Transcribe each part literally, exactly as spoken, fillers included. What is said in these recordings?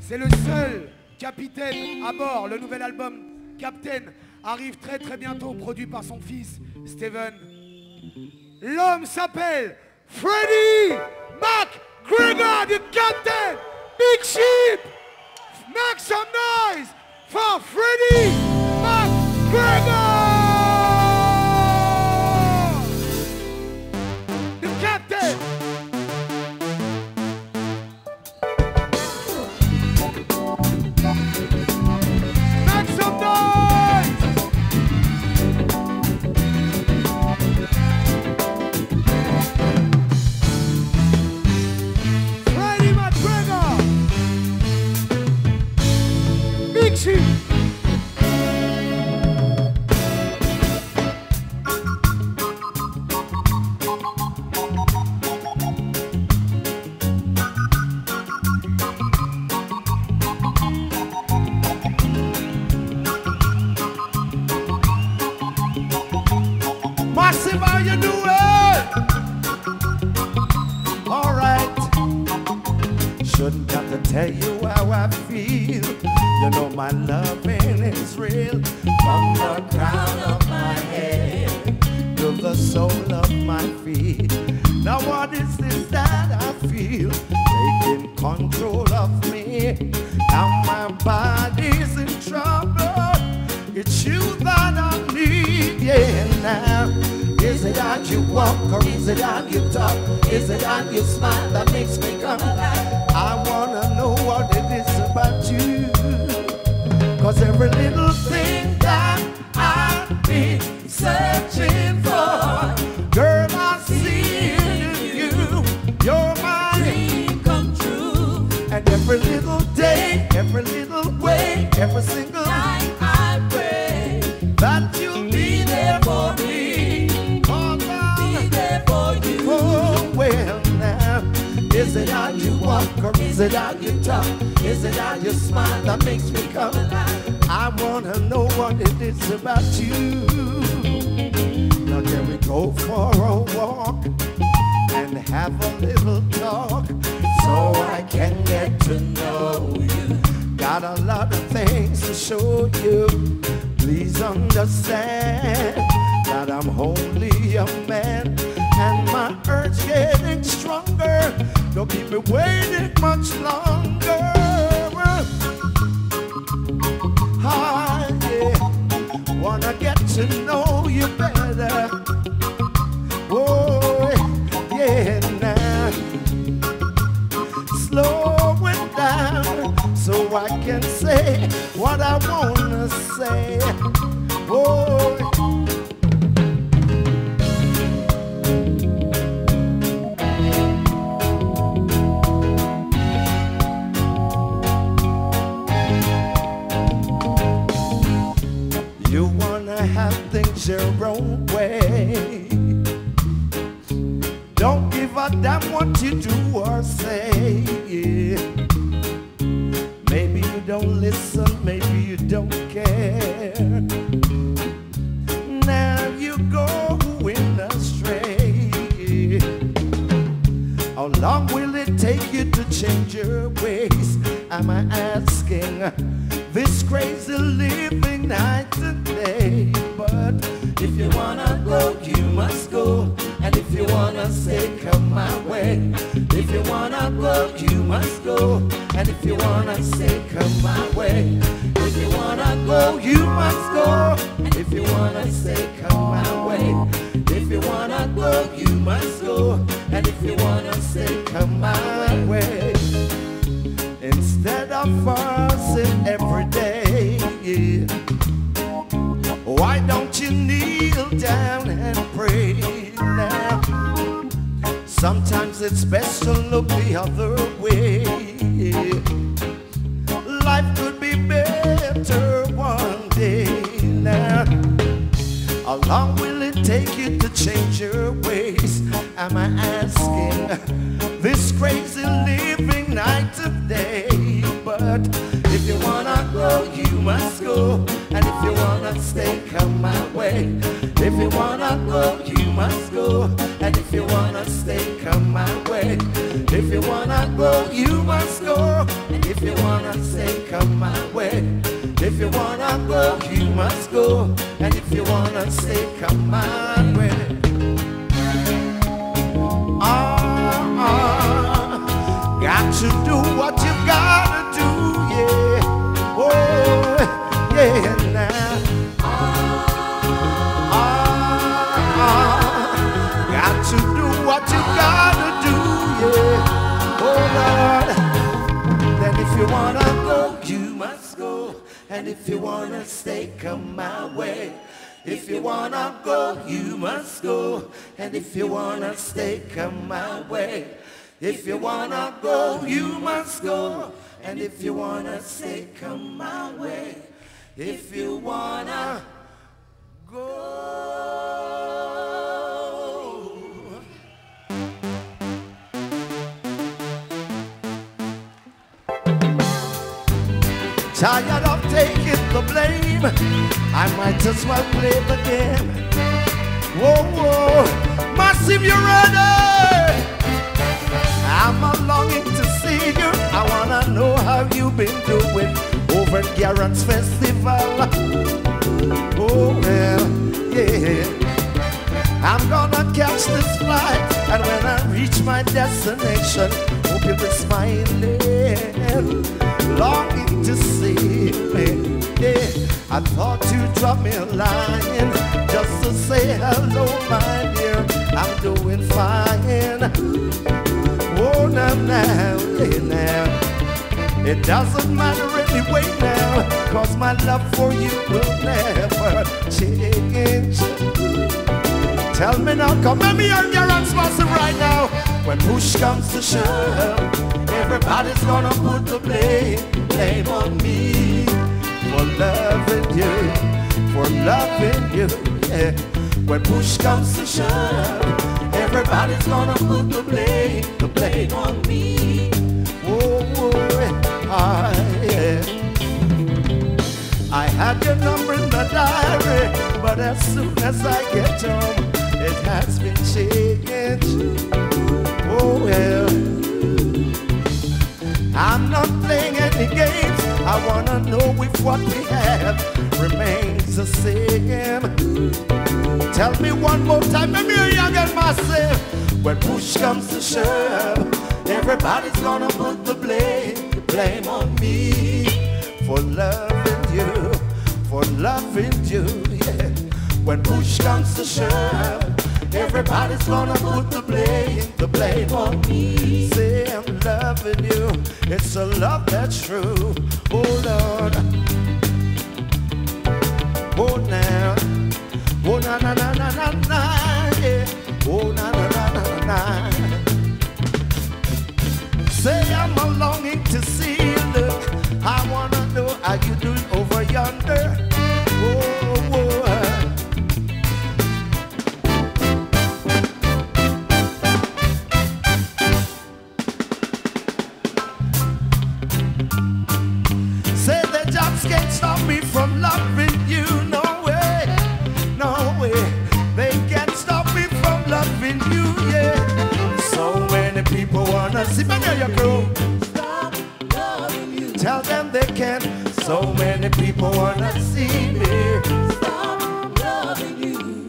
C'est le seul capitaine à bord. Le nouvel album Captain arrive très très bientôt, produit par son fils Steven. L'homme s'appelle Freddie McGregor, the Captain. Big Sheep. Make some noise for Freddie McGregor, the Captain. Make some noise. Freddie McGregor, Big Sheep. Shouldn't have to tell you how I feel. You know my loving is real. From the crown of my head to the sole of my feet. Now what is this that I feel? Taking control of me. Now my body's in trouble. It's you that I need, yeah. Now is it how you walk or is it how you talk? Is it how you smile that makes me come back? I wanna know what it is about you, 'cause every little thing that I've been searching for, girl, I see it in you. You're my dream come true. And every little day, every little way, every single night I pray that you'll be there for me. Oh, God. Be there for you. Oh, well, now is it how you walk or is it how you talk? Is it how you smile that makes me come alive? I wanna know what it is about you. Now can we go for a walk and have a little talk, so I can get to know you? Got a lot of things to show you. Please understand that I'm only a man, and my urge getting stronger. Don't keep me waiting much longer. I yeah, wanna get to know you better. Oh yeah, now slow it down so I can say what I wanna say. Oh. Your own way. Don't give a damn what you do or say. Maybe you don't listen, maybe you don't care. Now you go in astray. How long will it take you to change your ways? Am I asking? This crazy living night and day. But if you wanna go, you must go. And if you wanna say, come my way. If you wanna go, you must go. And if you wanna say, come my way. If you wanna go, you must go. And if you wanna say, come my way. If you wanna go, you must go. And if you wanna say, come my way. Instead of fussing every day, yeah. Why don't you kneel down and pray now? Sometimes it's best to look the other way, yeah. Life could be better one day now. How long will it take you to change your ways? Am I asking? This crazy living night of day. But if you wanna go, you must go. And if you wanna stay, come my way. If you wanna go, you must go. And if you wanna stay, come my way. If you wanna go, you must go. And if If you wanna stay, come my way. If you wanna go, you must go. And if you wanna stay, come my way. Ah, ah, got to do what you gotta do, yeah. Oh, yeah. If you wanna go, you must go. And if you wanna stay, come my way. If you wanna go, you must go. And if you wanna stay, come my way. If you wanna go, you must go. And if you wanna stay, come my way. If you wanna go. Tired of taking the blame, I might as well play the game. Whoa, whoa, massive, you're ready. I'm a longing to see you. I wanna know how you've been doing over at Garance Festival. Oh well, yeah. I'm gonna catch this flight, and when I reach my destination, hope you'll be smiling. Longing to see me, yeah. I thought you'd drop me a line just to say hello, my dear. I'm doing fine. Oh, now, now, yeah, now. It doesn't matter anyway now, cause my love for you will never change. Tell me now, come at me on your arms, massive, right now. When push comes to shove, everybody's gonna put the blame, blame on me for loving you, for loving you, yeah. When push comes to shove, everybody's gonna put the blame, the blame on me. Oh, oh, ah, yeah. I had your number in the diary, but as soon as I get home, it has been changed. Oh, well. I'm not playing any games. I wanna know if what we have remains the same. Tell me one more time, maybe you're young and massive. When push comes to shove, everybody's gonna put the blame, the blame on me for loving you, for loving you, yeah. When push comes to shove, everybody's gonna put the blame, the blame on me. Say I'm loving you. It's a love that's true, oh Lord. Oh now, oh na na na na na na, yeah. Oh na na na na na. Say I'm a longing to see you, look. I wanna know how you doing over yonder. Oh, oh. So many people wanna see me. Stop loving you.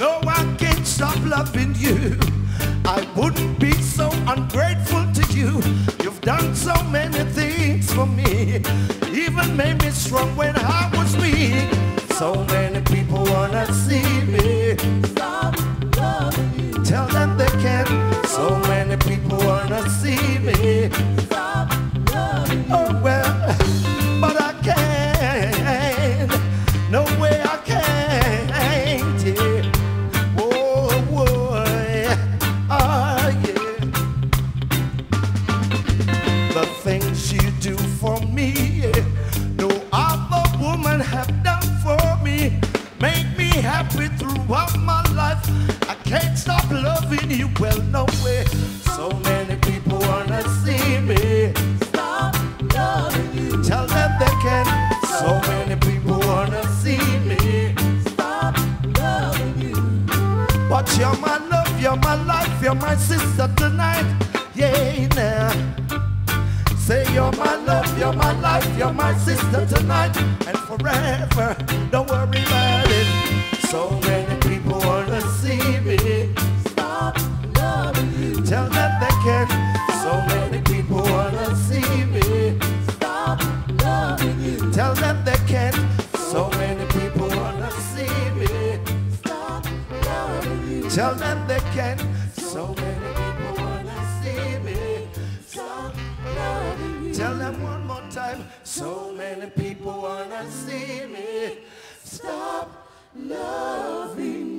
No, I can't stop loving you. I wouldn't be so ungrateful to you. You've done so many things for me. Even made me strong when I was weak. So many people wanna see me. Stop loving you. Tell them they can. So many people wanna see me. Stop loving you. Oh well. You're my sister tonight, yeah, now. Say You're my love, you're my life, you're my sister tonight and forever. Don't worry about it. So many people wanna see me. Stop loving you. Tell them they care. So many people wanna see me. Stop loving you. Tell them they can. So many people wanna see me. Stop loving you. Tell them they can. So many people wanna see me. Stop loving you. Tell them one more time, so many people wanna see me. Stop loving me.